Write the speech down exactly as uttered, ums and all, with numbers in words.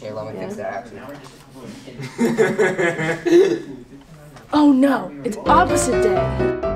Shane Loma yeah. thinks they're actually. Oh no, it's opposite day.